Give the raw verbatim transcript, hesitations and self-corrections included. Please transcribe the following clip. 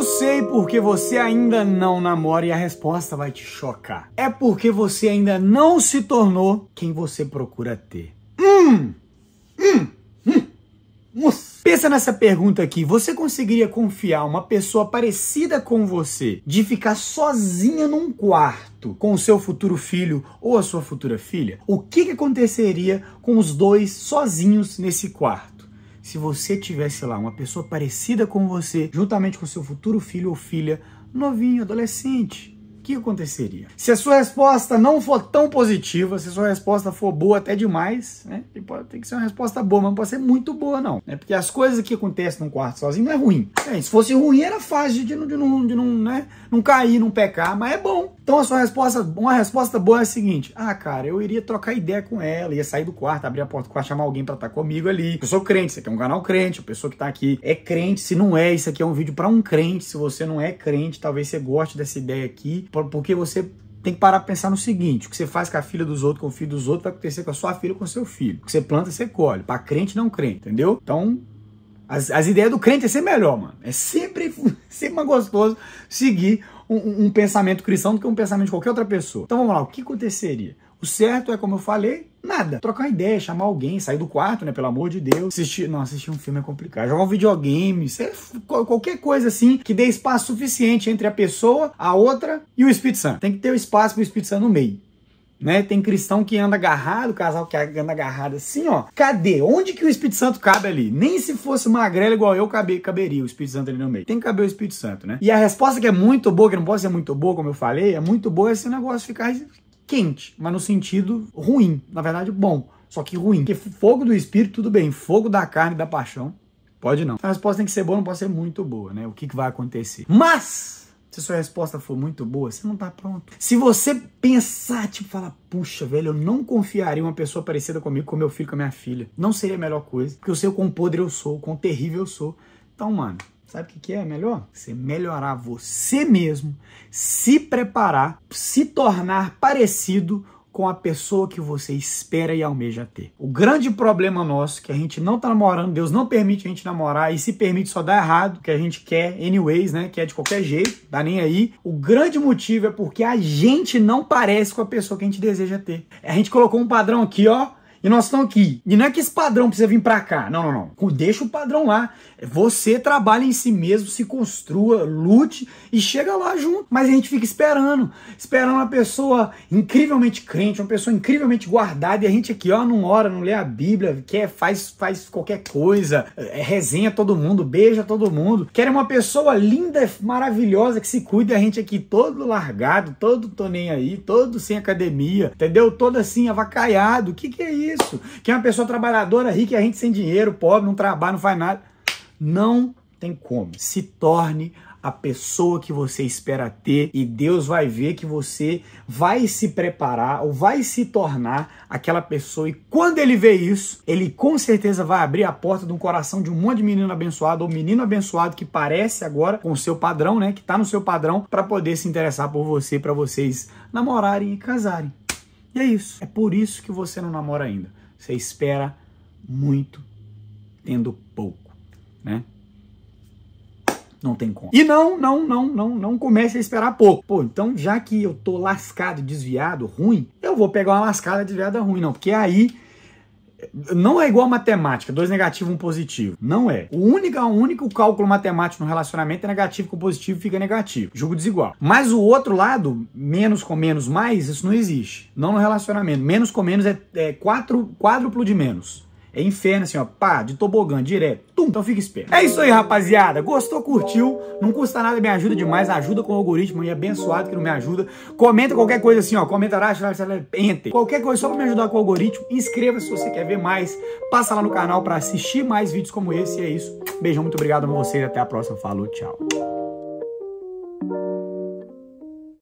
Eu sei porque você ainda não namora e a resposta vai te chocar. É porque você ainda não se tornou quem você procura ter. Hum! Hum! Hum! Nossa. Pensa nessa pergunta aqui. Você conseguiria confiar uma pessoa parecida com você de ficar sozinha num quarto com o seu futuro filho ou a sua futura filha? O que que aconteceria com os dois sozinhos nesse quarto? Se você tivesse lá uma pessoa parecida com você, juntamente com seu futuro filho ou filha, novinho, adolescente, o que aconteceria? Se a sua resposta não for tão positiva, se a sua resposta for boa até demais, né? Tem que ser uma resposta boa, mas não pode ser muito boa não, né? Porque as coisas que acontecem num quarto sozinho não é ruim. É, se fosse ruim era fácil de, não, de, não, de não, né? não cair, não pecar, mas é bom. Então a sua resposta, uma resposta boa é a seguinte: ah, cara, eu iria trocar ideia com ela, ia sair do quarto, abrir a porta do quarto, chamar alguém pra estar comigo ali. Eu sou crente, isso aqui é um canal crente, a pessoa que tá aqui é crente, se não é, isso aqui é um vídeo pra um crente. Se você não é crente, talvez você goste dessa ideia aqui, porque você tem que parar pra pensar no seguinte: o que você faz com a filha dos outros, com o filho dos outros, vai acontecer com a sua filha, com o seu filho. O que você planta, você colhe. Pra crente, não crente, entendeu? Então, as, as ideias do crente é sempre melhor, mano. É sempre, sempre mais gostoso seguir um, um pensamento cristão do que um pensamento de qualquer outra pessoa. Então vamos lá, o que aconteceria? O certo é, como eu falei, nada. Trocar uma ideia, chamar alguém, sair do quarto, né? Pelo amor de Deus. Assistir... Não, assistir um filme é complicado. Jogar um videogame, ser... qualquer coisa assim que dê espaço suficiente entre a pessoa, a outra e o Espírito Santo. Tem que ter o espaço pro Espírito Santo no meio, né? Tem cristão que anda agarrado, casal que anda agarrado assim, ó. Cadê? Onde que o Espírito Santo cabe ali? Nem se fosse magrela igual eu, cabe, caberia o Espírito Santo ali no meio. Tem que caber o Espírito Santo, né? E a resposta que é muito boa, que não pode ser muito boa, como eu falei, é muito boa esse negócio ficar quente, mas no sentido ruim. Na verdade, bom, só que ruim. Porque fogo do Espírito, tudo bem. Fogo da carne, da paixão, pode não. Então, a resposta tem que ser boa, não pode ser muito boa, né? O que que vai acontecer? Mas... se a sua resposta for muito boa, você não tá pronto. Se você pensar, tipo, falar, puxa, velho, eu não confiaria em uma pessoa parecida comigo, com meu filho, com a minha filha. Não seria a melhor coisa, porque eu sei o quão podre eu sou, o quão terrível eu sou. Então, mano, sabe o que que é melhor? Você melhorar você mesmo, se preparar, se tornar parecido com a pessoa que você espera e almeja ter. O grande problema nosso é que a gente não tá namorando, Deus não permite a gente namorar, e se permite só dá errado, que a gente quer anyways, né, que é de qualquer jeito, dá nem aí. O grande motivo é porque a gente não parece com a pessoa que a gente deseja ter. A gente colocou um padrão aqui, ó, e nós estamos aqui. E não é que esse padrão precisa vir pra cá. Não, não, não. Deixa o padrão lá. Você trabalha em si mesmo, se construa, lute e chega lá junto. Mas a gente fica esperando. Esperando uma pessoa incrivelmente crente, uma pessoa incrivelmente guardada. E a gente aqui, ó, não ora, não lê a Bíblia, quer, faz, faz qualquer coisa, resenha todo mundo, beija todo mundo. Quer uma pessoa linda, maravilhosa, que se cuide. A gente aqui todo largado, todo tô nem aí, todo sem academia, entendeu? Todo assim, avacaiado. O que que é isso? Isso, que é uma pessoa trabalhadora, rica, e a gente sem dinheiro, pobre, não trabalha, não faz nada. Não tem como. Se torne a pessoa que você espera ter, e Deus vai ver que você vai se preparar ou vai se tornar aquela pessoa, e quando ele vê isso, ele com certeza vai abrir a porta de um coração de um monte de menino abençoado ou menino abençoado que parece agora com o seu padrão, né, que tá no seu padrão, para poder se interessar por você, para vocês namorarem e casarem. E é isso. É por isso que você não namora ainda. Você espera muito, tendo pouco, né? Não tem como. E não, não, não, não, não comece a esperar pouco. Pô, então já que eu tô lascado, desviado, ruim, eu vou pegar uma lascada, desviada, ruim, não. Porque aí não é igual a matemática, dois negativo, um positivo. Não é. O único, o único cálculo matemático no relacionamento é negativo com positivo, fica negativo. Jogo desigual. Mas o outro lado, menos com menos mais, isso não existe. Não no relacionamento. Menos com menos é, é quatro, quádruplo de menos. É inferno, assim, ó, pá, de tobogã, direto. Tum, então fica esperto. É isso aí, rapaziada. Gostou, curtiu? Não custa nada, me ajuda demais. Ajuda com o algoritmo aí, abençoado que não me ajuda. Comenta qualquer coisa assim, ó. Comenta, enter. Qualquer coisa só pra me ajudar com o algoritmo. Inscreva-se se você quer ver mais. Passa lá no canal pra assistir mais vídeos como esse. E é isso. Beijão, muito obrigado a vocês. Até a próxima. Falou, tchau.